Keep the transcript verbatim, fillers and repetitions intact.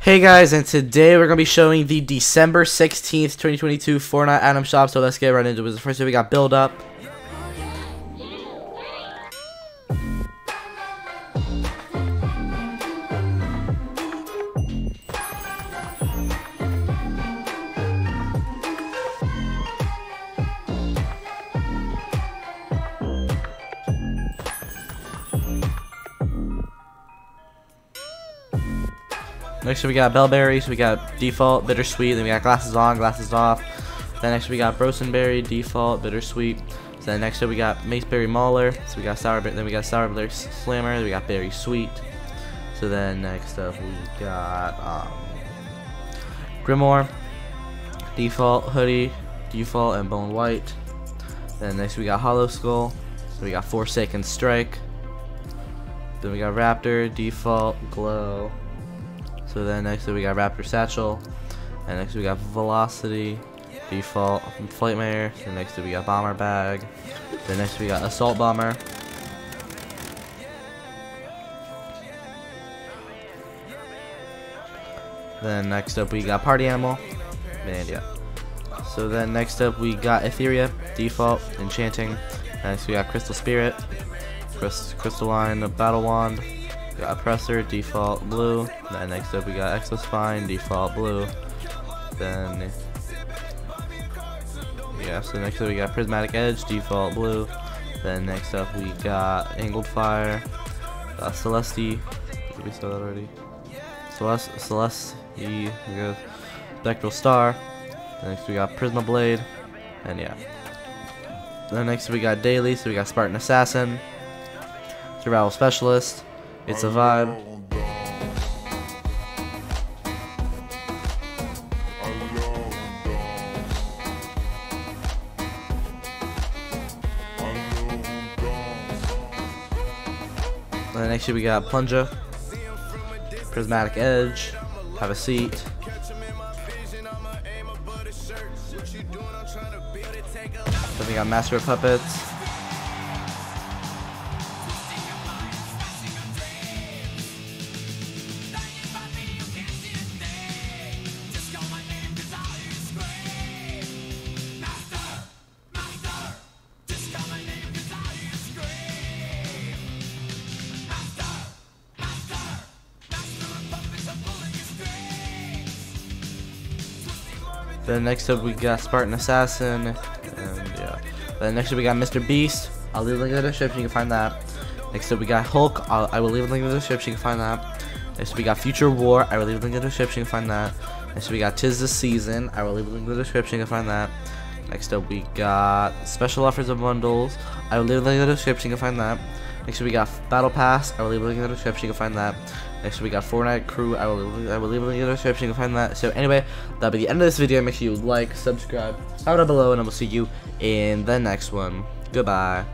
Hey guys, and today we're going to be showing the December sixteenth, twenty twenty-two Fortnite item shop, so let's get right into it. The first thing we got, build up. Next we got Bellberry, so we got Default, Bittersweet, then we got Glasses On, Glasses Off. Then next we got Brosenberry, Default, Bittersweet. So then next we got Maceberry Mauler, so we got Sour, then we got Sour Berry Slammer, then we got Berry Sweet. So then next up we got um, Grimoire, Default, Hoodie, Default, and Bone White. Then next we got Hollow Skull, so we got Forsaken Strike. Then we got Raptor, Default, Glow. So then next we got Raptor Satchel, and next we got Velocity, Default, Flightmare, and next we got Bomber Bag, then next we got Assault Bomber, then next up we got Party Animal, and yeah. So then next up we got Etheria, Default, Enchanting, and next we got Crystal Spirit, Crystalline Battle Wand. We got Oppressor, Default, Blue. Then next up we got Exospine, Default, Blue. Then yeah, so next up we got Prismatic Edge, Default, Blue. Then next up we got Angled Fire, uh, Celesti. Did we sell that already? Celeste, Celeste, E. We got Spectral Star. Then next we got Prisma Blade, and yeah. Then next we got Daily, so we got Spartan Assassin, Survival Specialist. It's a vibe. And next year we got Plunger, Prismatic Edge, Have a Seat. Then we got Master of Puppets. Then next up we got Spartan Assassin, and yeah. Then next up we got MrBeast. I'll leave a link in the description, you can find that. Next up we got Hulk. I'll, I will leave a link in the description, you can find that. Next up we got Future War. I will leave a link in the description, you can find that. Next up we got 'Tis The Season. I will leave a link in the description, you can find that. Next up we got Special Offers of Bundles. I will leave a link in the description, you can find that. Next up we got Battle Pass. I will leave a link in the description, you can find that. Next we got Fortnite Crew. I will, I will leave a link in the description, you can find that. So anyway, that'll be the end of this video. Make sure you like, subscribe, comment down below, and I will see you in the next one. Goodbye.